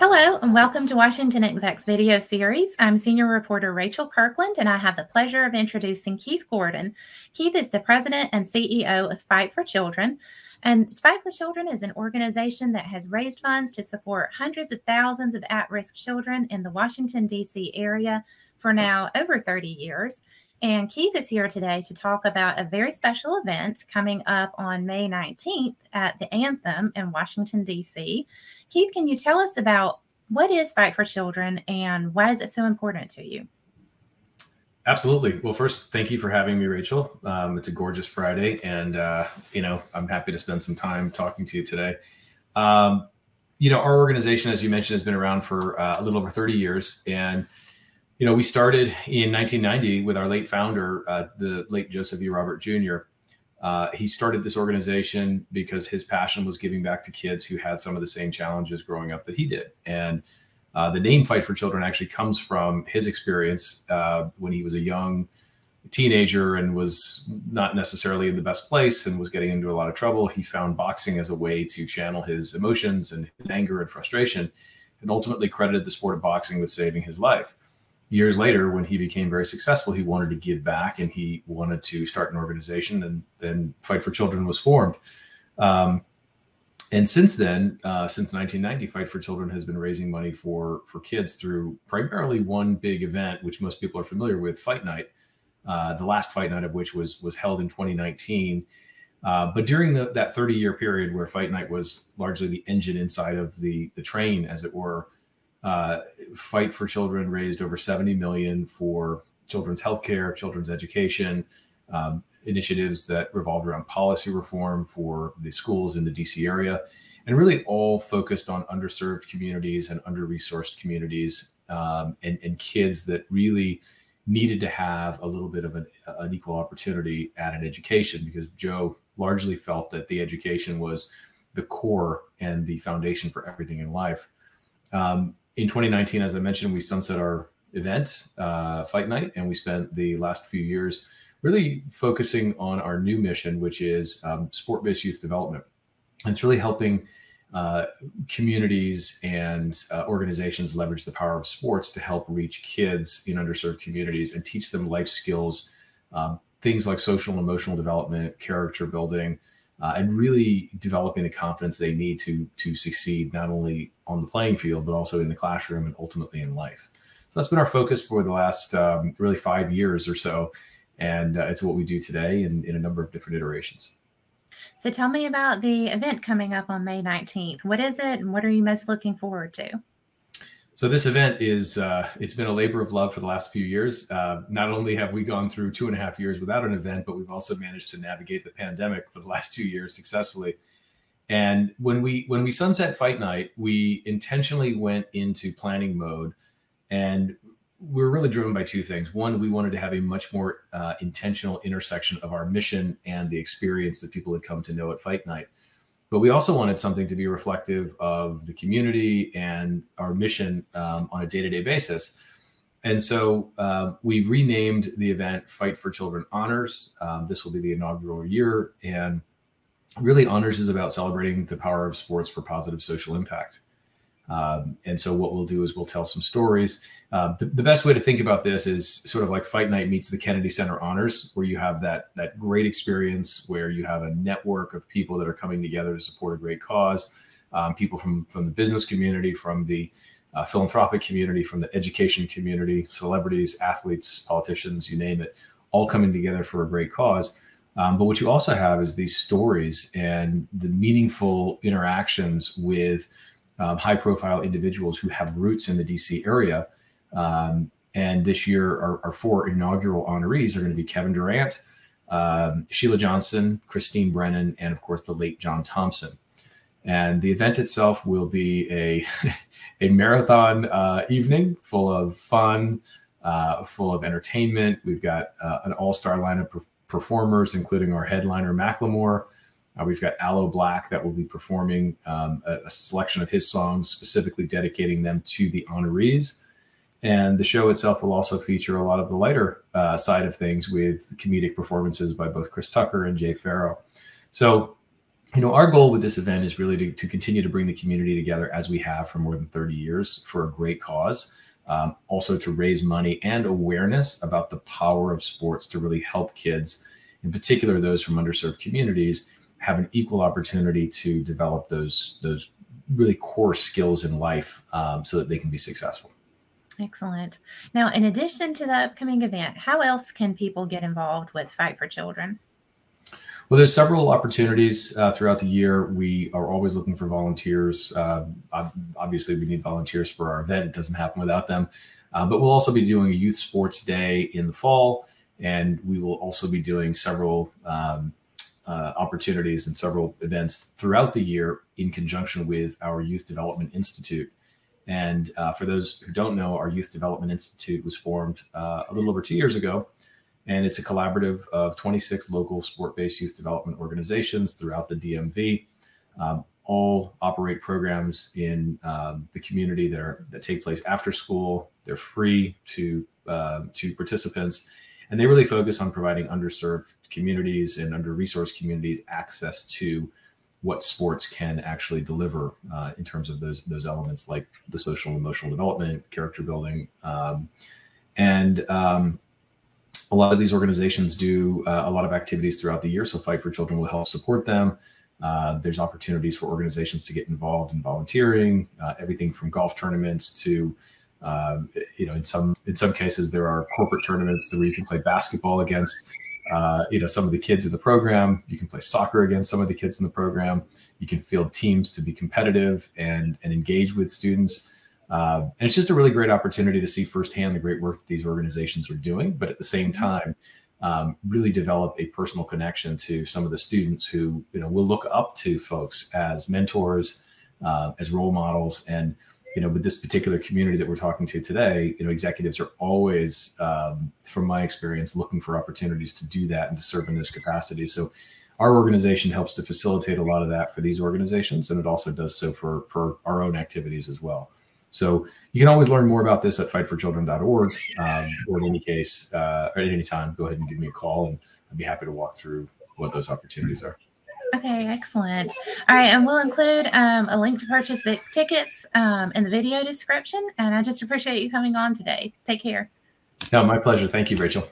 Hello and welcome to Washington Exec's video series. I'm senior reporter Rachel Kirkland and I have the pleasure of introducing Keith Gordon. Keith is the president and CEO of Fight for Children. And Fight for Children is an organization that has raised funds to support hundreds of thousands of at-risk children in the Washington, D.C. area for now over 30 years. And Keith is here today to talk about a very special event coming up on May 19th at the Anthem in Washington, D.C. Keith, can you tell us about what is Fight for Children and why is it so important to you? Absolutely. Well, first, thank you for having me, Rachel. It's a gorgeous Friday, and I'm happy to spend some time talking to you today. Our organization, as you mentioned, has been around for a little over 30 years, and we started in 1990 with our late founder, the late Joseph E. Robert Jr. He started this organization because his passion was giving back to kids who had some of the same challenges growing up that he did, and the name Fight for Children actually comes from his experience when he was a young teenager and was not necessarily in the best place and was getting into a lot of trouble. He found boxing as a way to channel his emotions and his anger and frustration, and ultimately credited the sport of boxing with saving his life. Years later, when he became very successful, he wanted to give back and he wanted to start an organization, and then Fight for Children was formed. And since then, since 1990, Fight for Children has been raising money for kids through primarily one big event, which most people are familiar with, Fight Night, the last Fight Night of which was held in 2019. But during that 30-year period where Fight Night was largely the engine inside of the train, as it were, Fight for Children raised over $70 million for children's healthcare, children's education, initiatives that revolved around policy reform for the schools in the DC area, and really all focused on underserved communities and under-resourced communities, and kids that really needed to have a little bit of an equal opportunity at an education, because Joe largely felt that the education was the core and the foundation for everything in life. In 2019, as I mentioned, we sunset our event, Fight Night, and we spent the last few years really focusing on our new mission, which is sport-based youth development. And it's really helping communities and organizations leverage the power of sports to help reach kids in underserved communities and teach them life skills, things like social and emotional development, character building, and really developing the confidence they need to succeed not only on the playing field, but also in the classroom and ultimately in life. So that's been our focus for the last really 5 years or so. And it's what we do today in a number of different iterations. So tell me about the event coming up on May 19th. What is it and what are you most looking forward to? So this event is, it's been a labor of love for the last few years. Not only have we gone through 2.5 years without an event, but we've also managed to navigate the pandemic for the last 2 years successfully. And when we sunset Fight Night, we intentionally went into planning mode, and we're really driven by two things. One, we wanted to have a much more intentional intersection of our mission and the experience that people had come to know at Fight Night. But we also wanted something to be reflective of the community and our mission on a day-to-day basis. And so we renamed the event Fight for Children Honors. This will be the inaugural year. And really, Honors is about celebrating the power of sports for positive social impact. And so what we'll do is we'll tell some stories. The best way to think about this is sort of like Fight Night meets the Kennedy Center Honors, where you have that great experience where you have a network of people that are coming together to support a great cause, people from the business community, from the philanthropic community, from the education community, celebrities, athletes, politicians, you name it, all coming together for a great cause. But what you also have is these stories and the meaningful interactions with high-profile individuals who have roots in the DC area. And this year, our four inaugural honorees are going to be Kevin Durant, Sheila Johnson, Christine Brennan, and of course, the late John Thompson. And the event itself will be a marathon evening full of fun, full of entertainment. We've got an all-star lineup of performers, including our headliner, Macklemore. We've got Aloe Black that will be performing a selection of his songs, specifically dedicating them to the honorees. And the show itself will also feature a lot of the lighter side of things with comedic performances by both Chris Tucker and Jay Farrow. So you know, our goal with this event is really to continue to bring the community together as we have for more than 30 years for a great cause. Also to raise money and awareness about the power of sports to really help kids, in particular those from underserved communities, have an equal opportunity to develop those really core skills in life so that they can be successful. Excellent. Now, in addition to the upcoming event, how else can people get involved with Fight for Children? Well, there's several opportunities throughout the year. We are always looking for volunteers. Obviously, we need volunteers for our event. It doesn't happen without them. But we'll also be doing a youth sports day in the fall, and we will also be doing several opportunities and several events throughout the year in conjunction with our Youth Development Institute. And for those who don't know, our Youth Development Institute was formed a little over 2 years ago. And it's a collaborative of 26 local sport-based youth development organizations throughout the DMV. All operate programs in the community that take place after school. They're free to participants, and they really focus on providing underserved communities and under-resourced communities access to what sports can actually deliver in terms of those elements like the social and emotional development, character building, a lot of these organizations do a lot of activities throughout the year, so Fight for Children will help support them. There's opportunities for organizations to get involved in volunteering, everything from golf tournaments to, you know, in some cases there are corporate tournaments where you can play basketball against, you know, some of the kids in the program. You can play soccer against some of the kids in the program. You can field teams to be competitive and engage with students. And it's just a really great opportunity to see firsthand the great work that these organizations are doing, but at the same time, really develop a personal connection to some of the students who, you know, will look up to folks as mentors, as role models. And, you know, with this particular community that we're talking to today, you know, executives are always, from my experience, looking for opportunities to do that and to serve in those capacities. So our organization helps to facilitate a lot of that for these organizations, and it also does so for our own activities as well. So you can always learn more about this at fightforchildren.org, or in any case, or at any time, go ahead and give me a call and I'd be happy to walk through what those opportunities are. Okay, excellent. All right, and we'll include a link to purchase tickets in the video description. And I just appreciate you coming on today. Take care. No, my pleasure. Thank you, Rachel.